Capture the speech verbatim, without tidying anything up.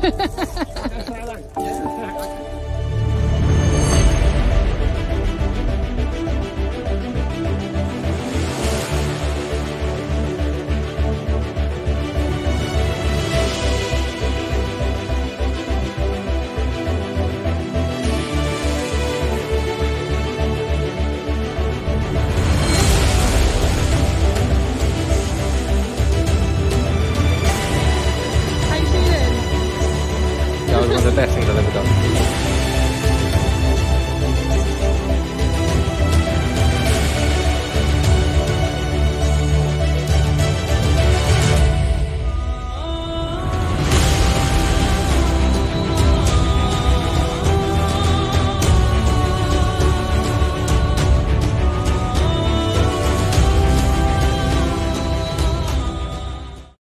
That was one of the best things I've ever done.